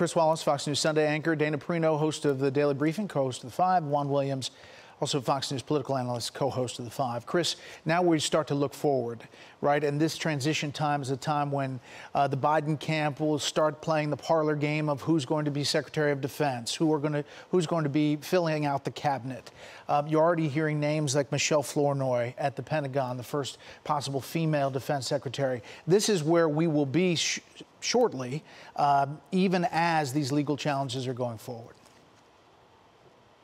Chris Wallace, Fox News Sunday anchor, Dana Perino, host of The Daily Briefing, co-host of The Five, Juan Williams, also Fox News political analyst, co-host of The Five. Chris, now we start to look forward, right? And this transition time is a time when the Biden camp will start playing the parlor game of who's going to be Secretary of Defense, who's going to be filling out the cabinet. You're already hearing names like Michelle Flournoy at the Pentagon, the first possible female defense secretary. This is where we will be shortly, even as these legal challenges are going forward.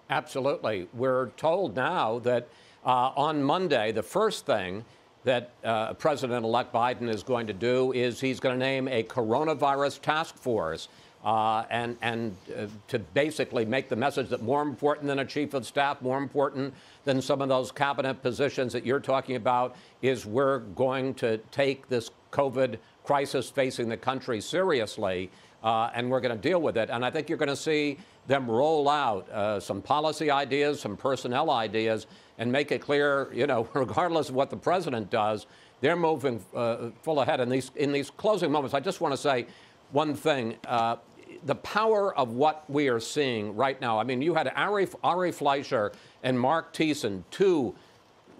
Absolutely. We're told now that on Monday, the first thing that President-elect Biden is going to do is he's going to name a coronavirus task force and to basically make the message that more important than a chief of staff, more important than some of those cabinet positions that you're talking about, is we're going to take this COVID crisis facing the country seriously, and we're going to deal with it. And I think you're going to see them roll out some policy ideas, some personnel ideas, and make it clear, you know, regardless of what the president does, they're moving full ahead. In these closing moments, I just want to say one thing. The power of what we are seeing right now. I mean, you had Ari Fleischer and Mark Thiessen, two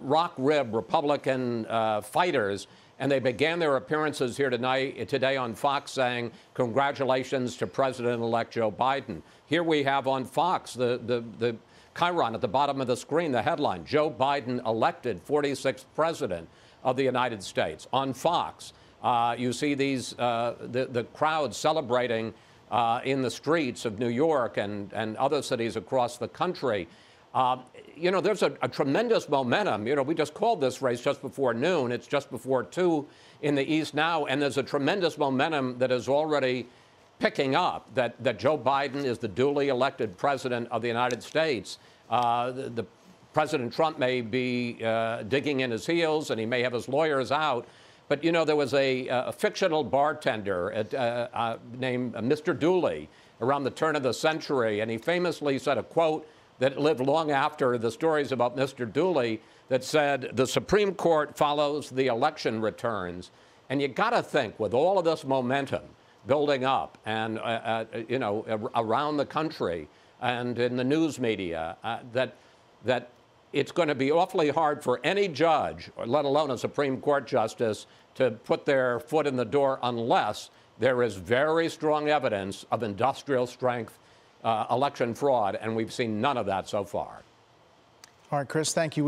rock-rib Republican fighters, and they began their appearances here today on Fox saying, congratulations to President-elect Joe Biden. Here we have on Fox the chyron at the bottom of the screen, the headline, Joe Biden elected 46th President of the United States. On Fox, you see the crowd celebrating in the streets of New York and other cities across the country. You know, there's a tremendous momentum. You know, we just called this race just before noon. It's just before 2 in the East now, and there's a tremendous momentum that is already picking up, that Joe Biden is the duly elected president of the United States. The President Trump may be digging in his heels, and he may have his lawyers out. But, you know, there was a fictional bartender named Mr. Dooley around the turn of the century, and he famously said a quote that lived long after the stories about Mr. Dooley that said, the Supreme Court follows the election returns. And you got to think, with all of this momentum building up and, you know, around the country and in the news media, that it's going to be awfully hard for any judge, or let alone a Supreme Court justice, to put their foot in the door unless there is very strong evidence of industrial strength election fraud, and we've seen none of that so far. All right, Chris, thank you.